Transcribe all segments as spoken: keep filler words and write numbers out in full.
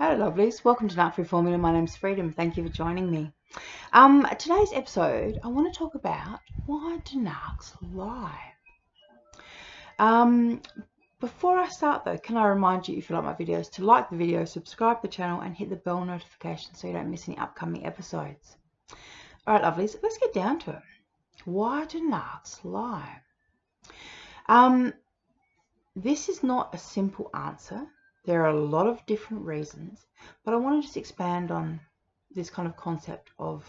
Hello lovelies, welcome to Narc Free Formula. My name's Freedom. Thank you for joining me. Um, today's episode, I want to talk about why do narcs lie? Um, before I start though, can I remind you, if you like my videos, to like the video, subscribe to the channel and hit the bell notification so you don't miss any upcoming episodes. Alright lovelies, let's get down to it. Why do narcs lie? Um, this is not a simple answer. There are a lot of different reasons, but I want to just expand on this kind of concept of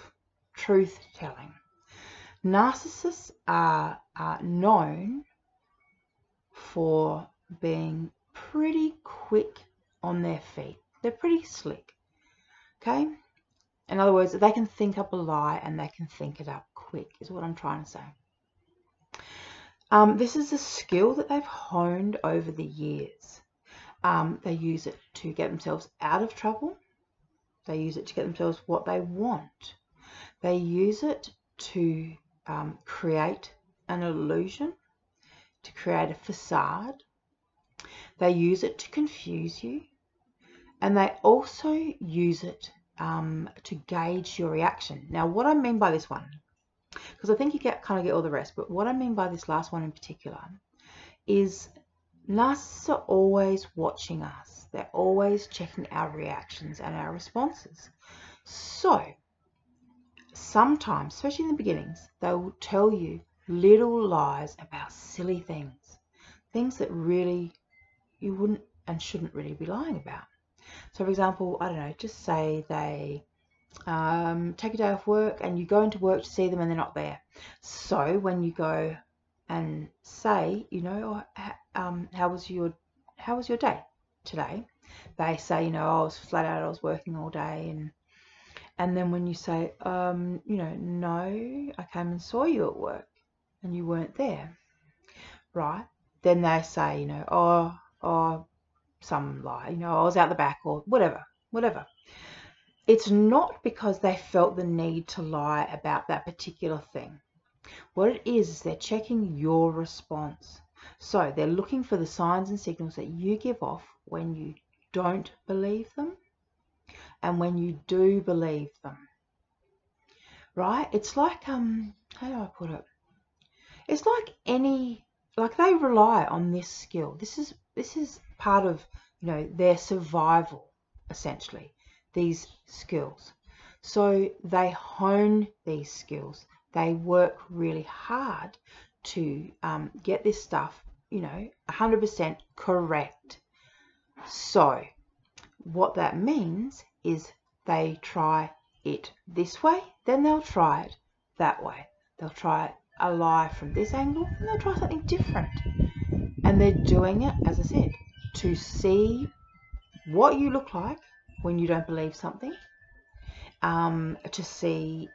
truth telling. Narcissists are, are known for being pretty quick on their feet. They're pretty slick, okay? In other words, they can think up a lie and they can think it up quick is what I'm trying to say. Um, this is a skill that they've honed over the years. Um, they use it to get themselves out of trouble. They use it to get themselves what they want. They use it to um, create an illusion, to create a facade. They use it to confuse you. And they also use it um, to gauge your reaction. Now, what I mean by this one, because I think you get kind of get all the rest, but what I mean by this last one in particular is narcissists are always watching us. They're always checking our reactions and our responses. So sometimes, especially in the beginnings, they will tell you little lies about silly things, things that really you wouldn't and shouldn't really be lying about. So for example, I don't know, just say they um, take a day off work and you go into work to see them and they're not there. So when you go and say, you know, um, how was your how was your day today? They say, you know, I was flat out, I was working all day, and and then when you say, um, you know, no, I came and saw you at work, and you weren't there, right? Then they say, you know, oh, oh, some lie, you know, I was out the back or whatever, whatever. It's not because they felt the need to lie about that particular thing. What it is, is they're checking your response. So they're looking for the signs and signals that you give off when you don't believe them and when you do believe them, right? It's like, um, how do I put it? It's like any, like they rely on this skill. This is, this is part of, you know, their survival, essentially, these skills. So they hone these skills. They work really hard to um, get this stuff, you know, one hundred percent correct. So what that means is they try it this way, then they'll try it that way. They'll try a lie from this angle, and they'll try something different. And they're doing it, as I said, to see what you look like when you don't believe something, um, to see,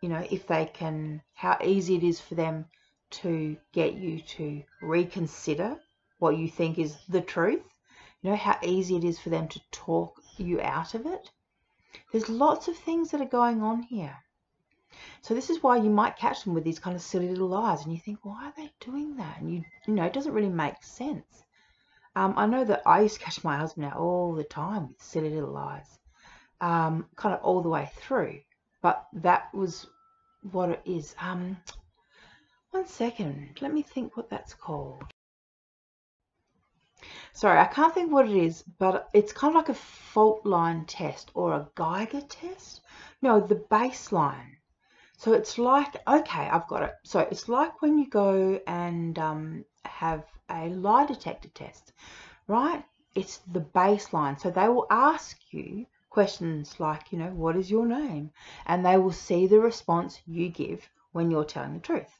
you know, if they can, how easy it is for them to get you to reconsider what you think is the truth. You know, how easy it is for them to talk you out of it. There's lots of things that are going on here. So this is why you might catch them with these kind of silly little lies and you think, why are they doing that? And you, you know, it doesn't really make sense. Um, I know that I used to catch my husband out all the time with silly little lies, um, kind of all the way through. But that was what it is. Um, one second. Let me think what that's called. Sorry, I can't think what it is, but it's kind of like a fault line test or a Geiger test. No, the baseline. So it's like, okay, I've got it. So it's like when you go and um, have a lie detector test, right? It's the baseline. So they will ask you questions like, you know, what is your name? And they will see the response you give when you're telling the truth,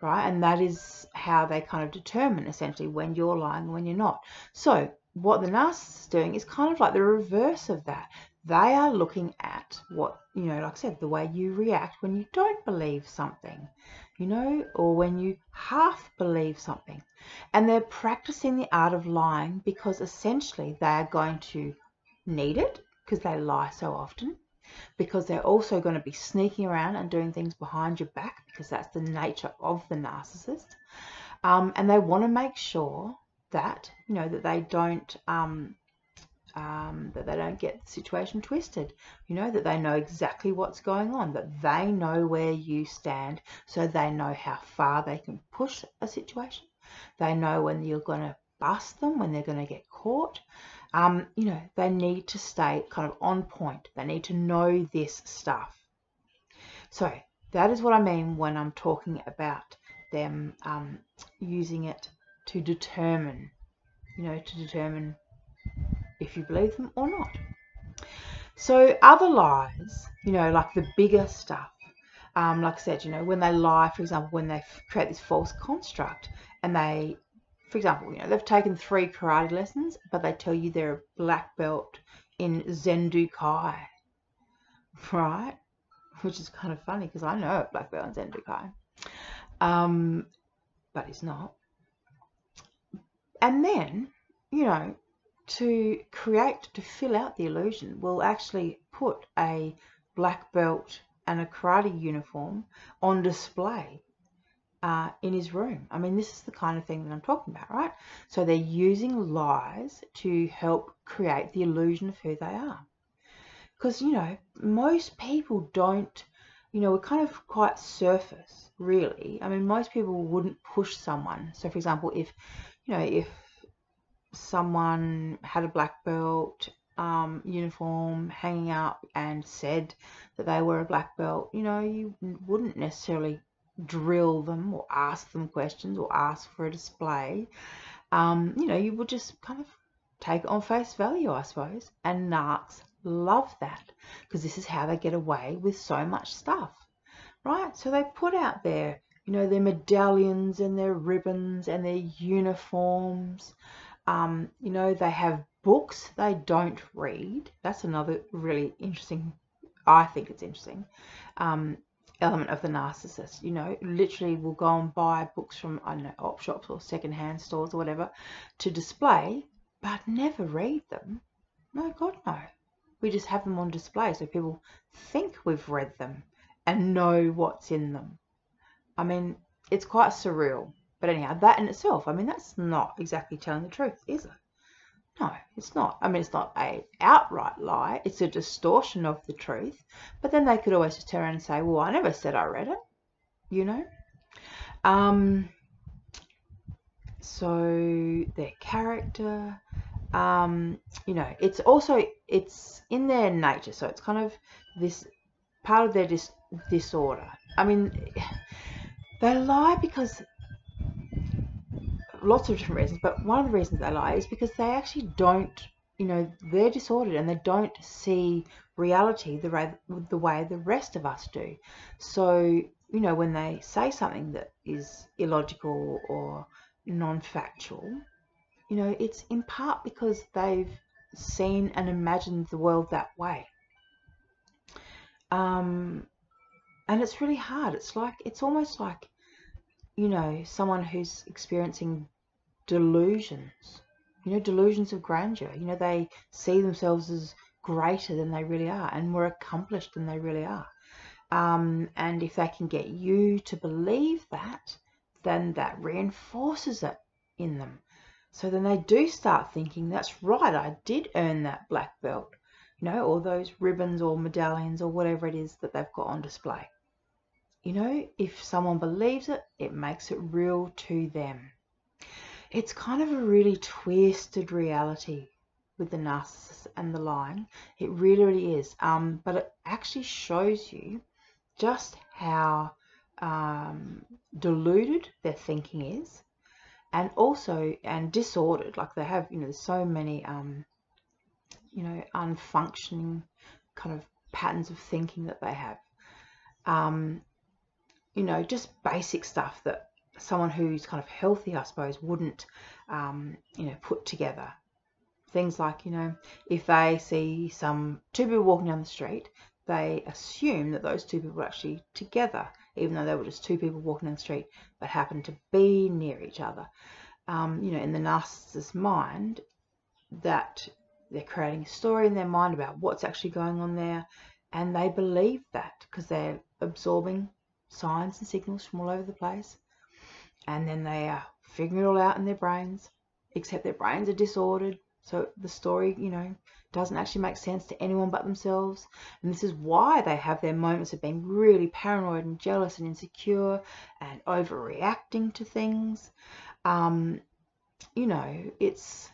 right? And that is how they kind of determine essentially when you're lying and when you're not. So what the narcissist is doing is kind of like the reverse of that. They are looking at what, you know, like I said, the way you react when you don't believe something, you know, or when you half believe something. And they're practicing the art of lying because essentially they are going to need it, because they lie so often, because they're also going to be sneaking around and doing things behind your back, because that's the nature of the narcissist, um, and they want to make sure that, you know, that they don't um, um, that they don't get the situation twisted, you know, that they know exactly what's going on, that they know where you stand, so they know how far they can push a situation. They know when you're going to bust them, when they're going to get caught. Um, you know, they need to stay kind of on point. They need to know this stuff. So that is what I mean when I'm talking about them um, using it to determine, you know, to determine if you believe them or not. So other lies, you know, like the bigger stuff, um, like I said, you know, when they lie, for example, when they create this false construct and they, for example, you know, they've taken three karate lessons, but they tell you they're a black belt in Zendukai, right? Which is kind of funny because I know a black belt in Zendukai, um, but it's not. And then, you know, to create, to fill out the illusion, we'll actually put a black belt and a karate uniform on display Uh, in his room. I mean, this is the kind of thing that I'm talking about, right? So they're using lies to help create the illusion of who they are. Because, you know, most people don't, you know, we're kind of quite surface, really. I mean, most people wouldn't push someone. So, for example, if, you know, if someone had a black belt um, uniform hanging up and said that they were a black belt, you know, you wouldn't necessarily drill them or ask them questions or ask for a display. Um, you know, you would just kind of take it on face value, I suppose. And narcs love that because this is how they get away with so much stuff, right? So they put out their, you know, their medallions and their ribbons and their uniforms. Um, you know, they have books they don't read. That's another really interesting, I think it's interesting, Um, element of the narcissist. You know, literally will go and buy books from, I don't know, op shops or secondhand stores or whatever to display, but never read them. No, God, no. We just have them on display so people think we've read them and know what's in them. I mean, it's quite surreal. But anyhow, that in itself, I mean, that's not exactly telling the truth, is it? No, it's not. I mean, it's not an outright lie. It's a distortion of the truth. But then they could always just turn around and say, well, I never said I read it, you know. Um, so their character, um, you know, it's also, it's in their nature. So it's kind of this part of their dis disorder. I mean, they lie because lots of different reasons, but one of the reasons they lie is because they actually don't, you know, they're disordered and they don't see reality the way, the way the rest of us do. So, you know, when they say something that is illogical or non-factual, you know, it's in part because they've seen and imagined the world that way. Um, and it's really hard. It's like, it's almost like, you know, someone who's experiencing delusions, you know, delusions of grandeur. You know, they see themselves as greater than they really are and more accomplished than they really are. Um, and if they can get you to believe that, then that reinforces it in them. So then they do start thinking, that's right, I did earn that black belt, you know, or those ribbons or medallions or whatever it is that they've got on display. You know, if someone believes it, it makes it real to them. It's kind of a really twisted reality with the narcissist and the lying. It really, really is. Um, but it actually shows you just how um, deluded their thinking is, and also and disordered. Like they have, you know, there's so many, um, you know, unfunctioning kind of patterns of thinking that they have. Um, You know, just basic stuff that someone who's kind of healthy, I suppose, wouldn't, um, you know, put together. Things like, you know, if they see some two people walking down the street, they assume that those two people are actually together, even though they were just two people walking down the street that happened to be near each other. Um, you know, in the narcissist's mind, that they're creating a story in their mind about what's actually going on there, and they believe that because they're absorbing signs and signals from all over the place, and then they are figuring it all out in their brains, except their brains are disordered So the story, you know, doesn't actually make sense to anyone but themselves. And this is why they have their moments of being really paranoid and jealous and insecure and overreacting to things. Um, you know, it's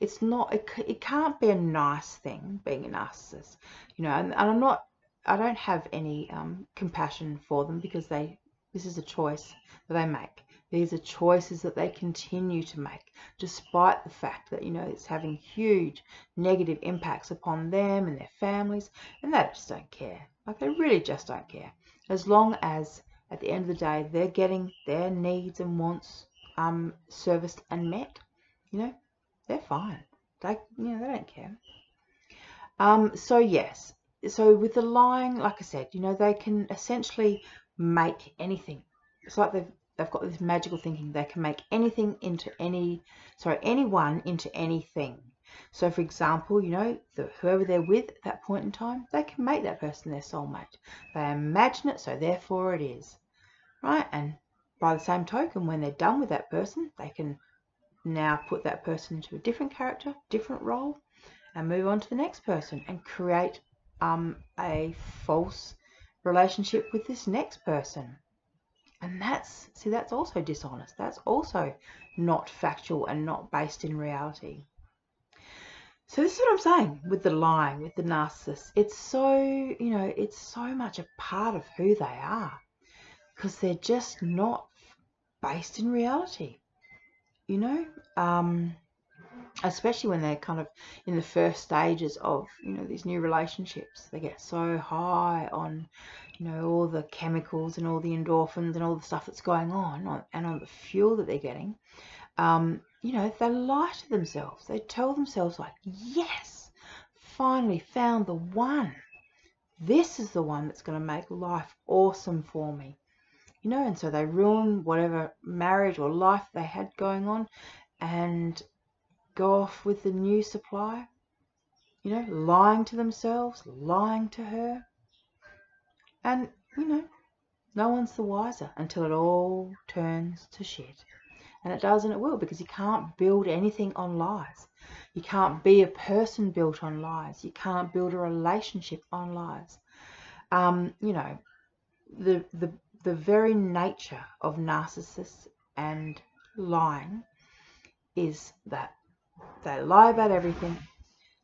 it's not, it, it can't be a nice thing being a narcissist, you know, and, and I'm not, I don't have any um, compassion for them, because they, this is a choice that they make. These are choices that they continue to make, despite the fact that, you know, it's having huge negative impacts upon them and their families, and they just don't care. Like, they really just don't care. As long as, at the end of the day, they're getting their needs and wants um, serviced and met, you know, they're fine. They, you know, they don't care. Um, so, yes. So, with the lying, like I said, you know, they can essentially make anything. It's like they've They've got this magical thinking. They can make anything into any, sorry, anyone into anything. So, for example, you know, the, whoever they're with at that point in time, they can make that person their soulmate. They imagine it, so therefore it is, right? And by the same token, when they're done with that person, they can now put that person into a different character, different role, and move on to the next person and create um, a false relationship with this next person. And that's, see, that's also dishonest. That's also not factual and not based in reality. So this is what I'm saying with the lying, with the narcissist. It's so, you know, it's so much a part of who they are, because they're just not based in reality, you know, um, especially when they're kind of in the first stages of, you know, these new relationships. They get so high on, you know, all the chemicals and all the endorphins and all the stuff that's going on, and on the fuel that they're getting, um, you know, they lie to themselves. They tell themselves, like, yes, finally found the one. This is the one that's going to make life awesome for me, you know, and so they ruin whatever marriage or life they had going on and go off with the new supply, you know, lying to themselves, lying to her. And, you know, no one's the wiser until it all turns to shit. And it does, and it will, because you can't build anything on lies. You can't be a person built on lies. You can't build a relationship on lies. Um, you know, the, the, the very nature of narcissists and lying is that they lie about everything.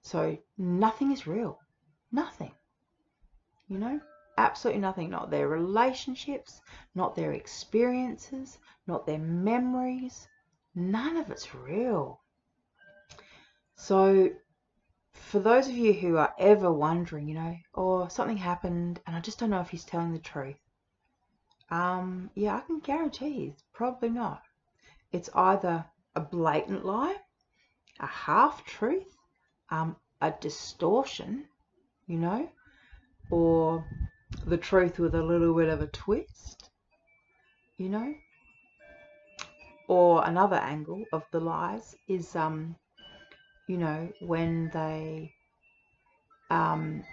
So nothing is real. Nothing. You know? Absolutely nothing. Not their relationships, not their experiences, not their memories. None of it's real. So for those of you who are ever wondering, you know, or something happened and I just don't know if he's telling the truth, um, yeah, I can guarantee he's probably not. It's either a blatant lie, a half-truth, um, a distortion, you know, or the truth with a little bit of a twist, you know. Or another angle of the lies is, um, you know, when they, um,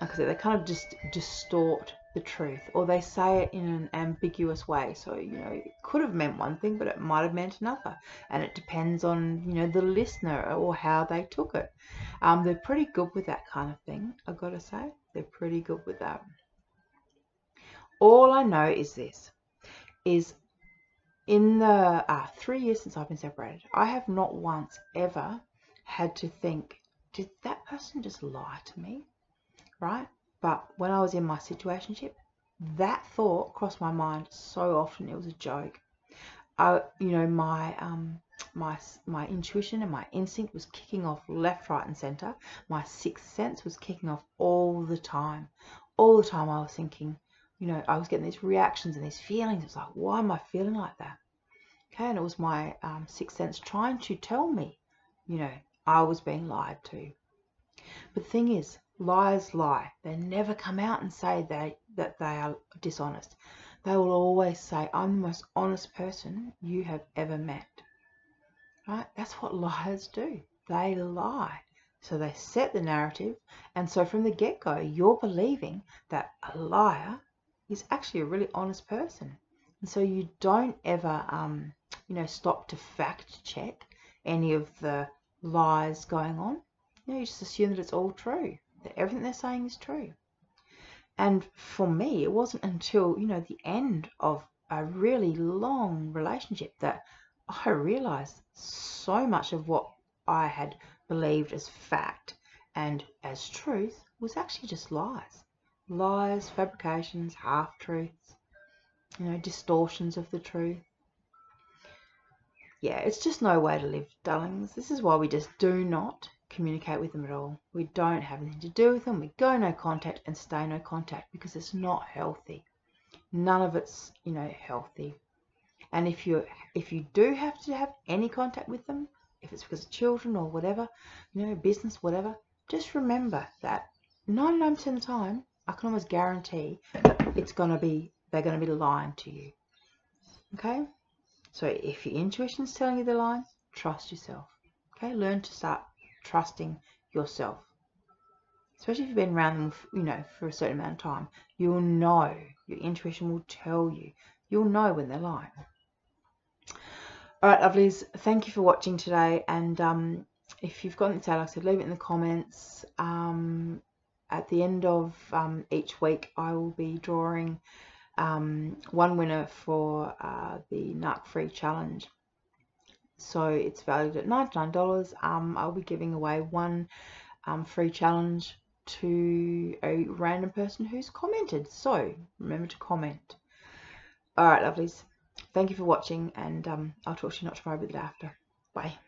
like I said, they kind of just distort the truth, or they say it in an ambiguous way. So, you know, it could have meant one thing, but it might have meant another, and it depends on, you know, the listener or how they took it. Um, they're pretty good with that kind of thing, I've got to say. They're pretty good with that. All I know is this, is in the uh, three years since I've been separated, I have not once ever had to think, did that person just lie to me, right? But when I was in my situationship, that thought crossed my mind so often. It was a joke. I, you know, my um, my my intuition and my instinct was kicking off left, right, and centre. My sixth sense was kicking off all the time. All the time I was thinking, you know, I was getting these reactions and these feelings. It's like, why am I feeling like that? Okay, and it was my um, sixth sense trying to tell me, you know, I was being lied to. But the thing is, liars lie. They never come out and say they, that they are dishonest. They will always say, I'm the most honest person you have ever met. Right? That's what liars do. They lie. So they set the narrative. And so from the get-go, you're believing that a liar is actually a really honest person. And so you don't ever, um, you know, stop to fact check any of the lies going on. You know, you just assume that it's all true, that everything they're saying is true. And for me, it wasn't until, you know, the end of a really long relationship that I realized so much of what I had believed as fact and as truth was actually just lies. Lies, fabrications, half-truths, you know, distortions of the truth. Yeah, it's just no way to live, darlings. This is why we just do not communicate with them at all. We don't have anything to do with them. We go no contact and stay no contact because it's not healthy. None of it's, you know, healthy. And if you if you do have to have any contact with them, if it's because of children or whatever, you know, business, whatever, just remember that ninety-nine percent of the time, I can almost guarantee that it's going to be, they're going to be lying to you. Okay? So if your intuition is telling you they're lying, trust yourself. Okay? Learn to start trusting yourself. Especially if you've been around them, you know, for a certain amount of time. You'll know. Your intuition will tell you. You'll know when they're lying. Alright, lovelies. Thank you for watching today. And um, if you've got anything to say, like I said, leave it in the comments. Um... At the end of um, each week, I will be drawing um, one winner for uh, the Narc Free Challenge. So it's valued at ninety-nine dollars. Um, I'll be giving away one um, free challenge to a random person who's commented. So remember to comment. All right, lovelies. Thank you for watching, and um, I'll talk to you not tomorrow, but the day after. Bye.